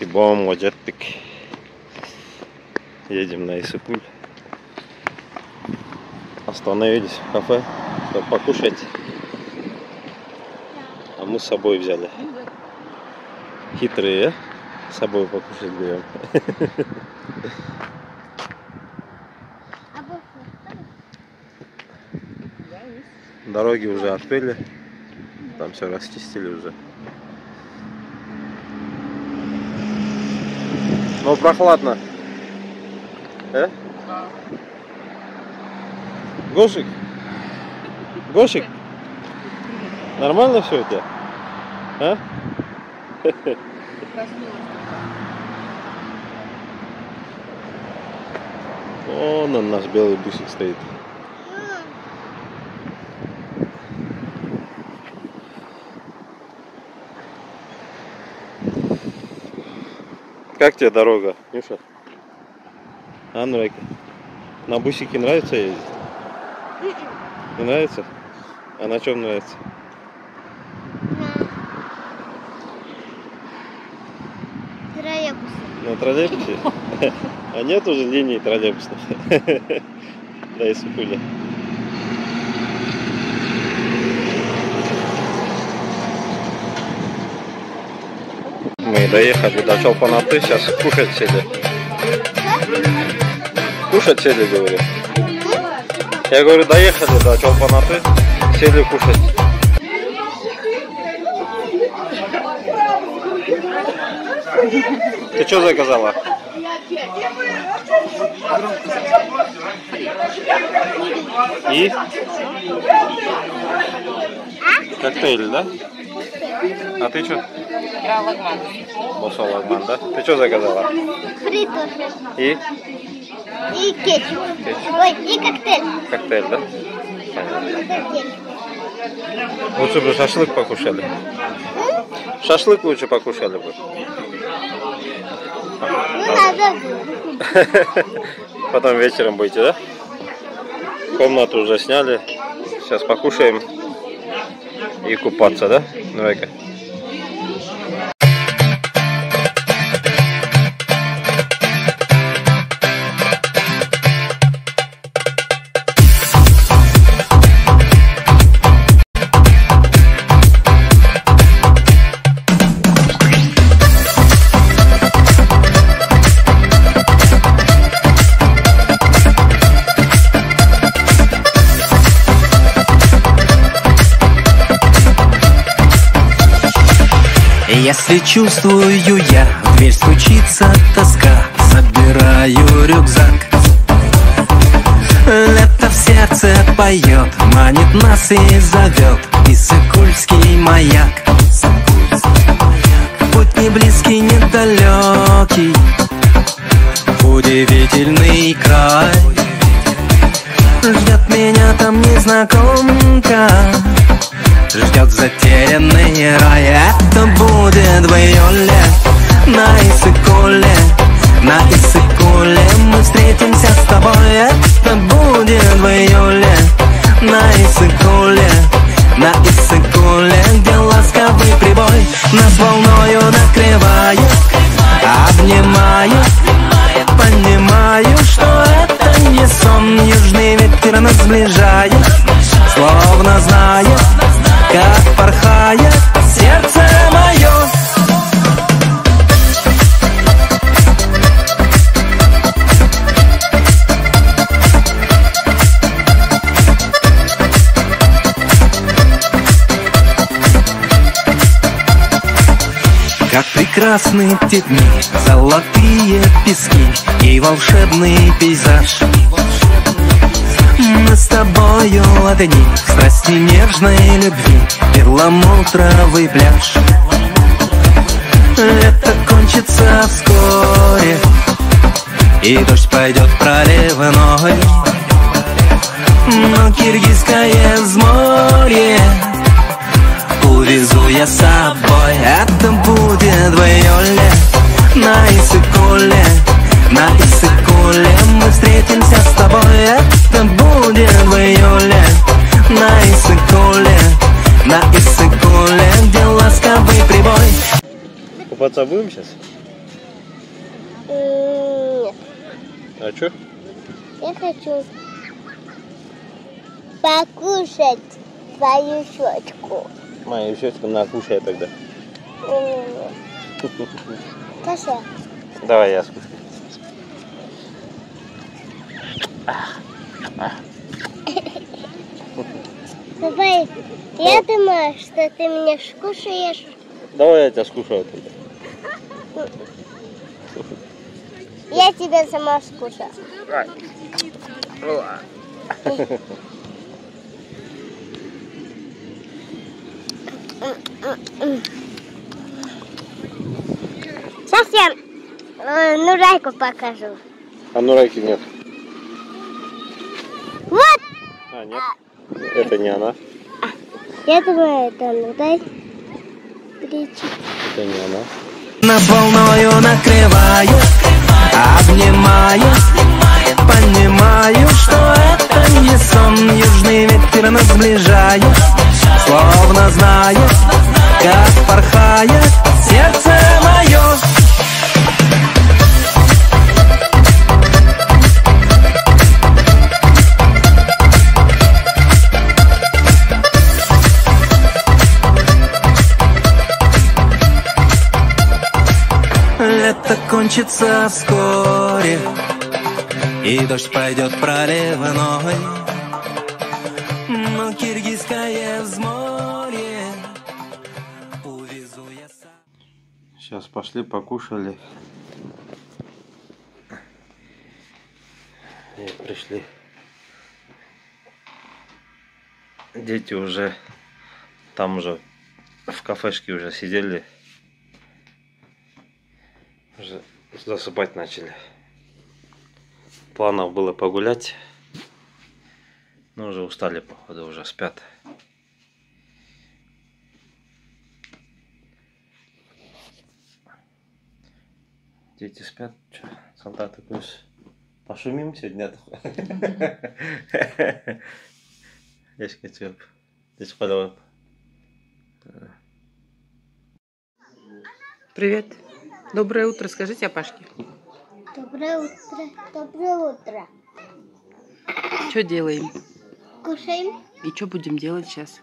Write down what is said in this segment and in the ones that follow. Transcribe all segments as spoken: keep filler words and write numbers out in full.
Кибом лоджетпик. Едем на Иссык-Куль. Остановились в кафе, чтобы покушать. А мы с собой взяли. Хитрые, а? С собой покушать берем. Дороги уже открыли. Там все расчистили уже. Но прохладно. Э? Да. Гошик? Гошик? Нормально все у тебя? А? Вон он, наш белый бусик стоит. Как тебе дорога, Миша? А, Нурайка? На бусике нравится ездить? Не нравится? А на чем нравится? На троллейбусе. На троллейбусе? А нет уже линии троллейбусов? Да, Иссык-Куля. Мы доехали до Чолпон-Аты, сейчас кушать сели. Кушать сели, говорю. Я говорю, доехали до Чолпон-Аты, сели кушать. Ты что заказала? И? Коктейль, да? А ты что? Я лагман. Босо лагман, да? Ты что заказала? Фритофель. И? И кетчуп. кетчуп. Ой, и коктейль. Коктейль, да? Коктейль. Лучше бы шашлык покушали. М? Шашлык лучше покушали бы. Ну надо. Потом вечером будете, да? Комнату уже сняли. Сейчас покушаем. И купаться, да? Ну, Райка. Если чувствую я, в дверь стучится тоска, забираю рюкзак. Лето в сердце поет, манит нас и зовет Иссык-Кульский маяк. Путь не близкий, не далекий, удивительный край. Ждет меня там незнакомка, ждет затерянный рай. Это будет в июле на Иссык-Куле, на Иссык-Куле мы встретимся с тобой. Это будет в июле на Иссык-Куле, на Иссык-Куле, где ласковый прибой нас волною накрывает. Обнимаю, понимаю, что это не сон, южный ветер нас сближает. Словно знаю, как порхает сердце мое. Как прекрасны те дни, золотые пески и волшебный пейзаж. Мы с тобою одни, страсти нежной любви, перламутровый пляж. Лето кончится вскоре, и дождь пойдет проливной. Но киргизское взморье увезу я с собой. Это будет в июле на Иссык-Куле, на Иссык-Куле мы встретимся с тобой. Это будет в июле на Иссык-Куле, на Иссык-Куле, где ласковый прибой. Купаться будем сейчас? А что? Я хочу покушать твою щечку. Мою щечку накушай тогда. Каша. Давай я скушаю. Давай, я думаю, что ты меня скушаешь. Давай я тебя скушаю тогда. Я тебя сама скушаю. Сейчас я Нурайку покажу. А Нурайки нет. Вот! А, нет. Это не она. Я думаю, это Нурайка. Это не она. На волною накрываю, обнимаю, понимаю, что это не сон. Южный ветер нас сближает, словно знаю, как порхает сердце мое. Лето кончится вскоре, и дождь пойдет проливной, но киргизское взморье увезу я сам. Сейчас пошли покушали и пришли. Дети уже там уже в кафешке уже сидели. Засыпать начали. Планов было погулять, но уже устали, походу, уже спят. Дети спят. Че, солдаты плюс. Пошумим сегодня. Здесь хотел. Здесь подавал. Привет. Доброе утро, скажите о Пашке. Доброе утро, доброе утро. Что делаем? Кушаем. И что будем делать сейчас?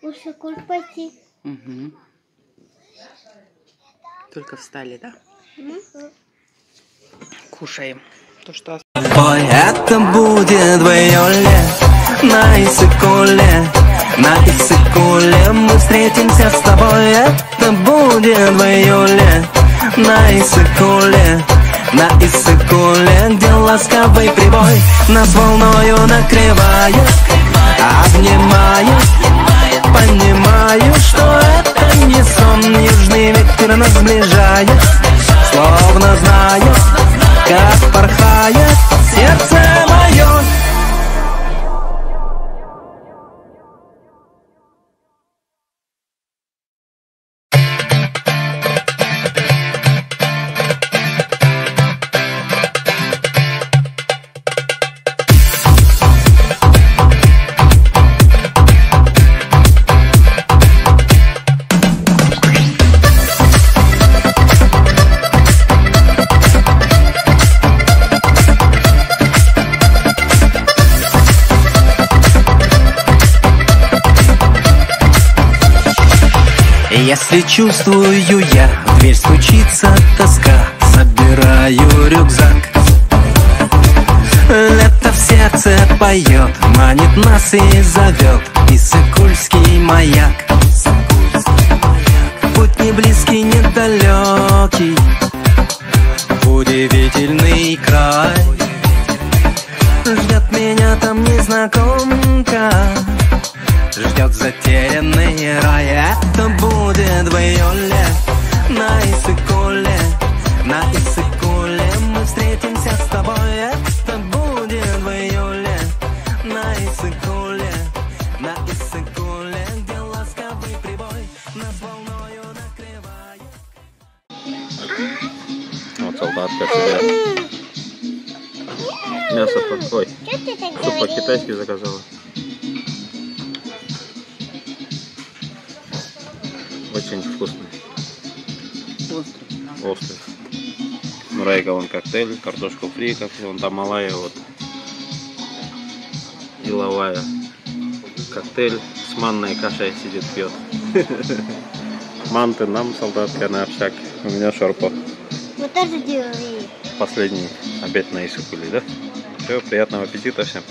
Иссык-Куль пойти. Угу. Только встали, да? Угу. Кушаем. То, что... Ой, это будет двоёле на Иссык-Куле. На Иссык-Куле мы встретимся с тобой. Это будет в июле. На Иссык-Куле, на Иссык-Куле, где ласковый прибой нас волною накрывает. Обнимаю, понимаю, что это не сон. Южный ветер нас сближает, словно знаю, как порхает сердце мое. Если чувствую я, в дверь стучится тоска, собираю рюкзак. Лето в сердце поет, манит нас и зовет Иссык-Кульский маяк. Путь не близкий, не далекий, удивительный край. Ждет меня там незнакомка, ждет затерянный рай. Это будет в июле на Иссык-Куле. На Иссык-Куле мы встретимся с тобой. Это будет в июле на Иссык-Куле. На Иссык-Куле, где ласковый прибой нас волною накрывает. Вот солдатка тебя. Мясо под... Ой, что по-китайски заказала? Очень вкусный. Острый. Острый. Нурайка вон коктейль, картошку фри, как вон там малая вот. Деловая. Коктейль с манной кашей сидит, пьет. Манты нам, солдатка, на общак. У меня шорпа. Мы тоже делали. Последний обед на Иссык-Куле, да? Все, приятного аппетита всем.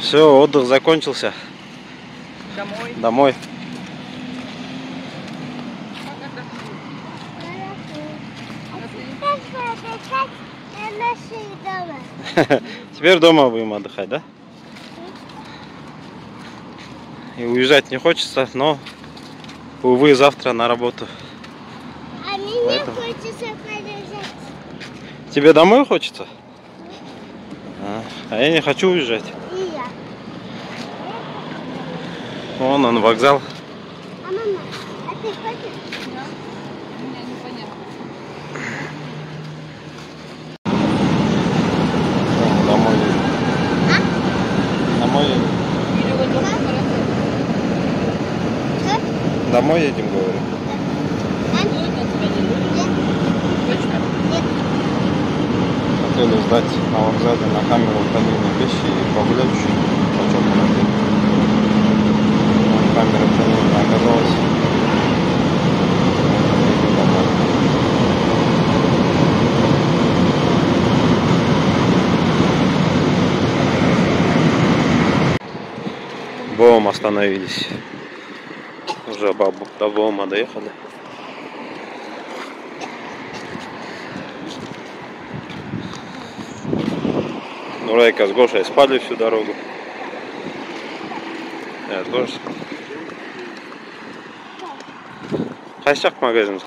Все, отдых закончился. Домой. Домой. Теперь дома будем отдыхать, да? И уезжать не хочется, но, увы, завтра на работу. А мне поэтому... хочется полежать. Тебе домой хочется? А, а я не хочу уезжать. И я. Вон он, вокзал. А мама, а ты хочешь? Да. У меня непонятно. Домой едем. А? Домой едем. Домой едем, говорю. Хотели ждать на вокзале на камеру хранения вещи и погулять еще почем на камеру хранения оказалось. Бом, остановились. Уже до Бома доехали. Нурайка с Гошей спали всю дорогу. Я тоже. Хайсяк магазин.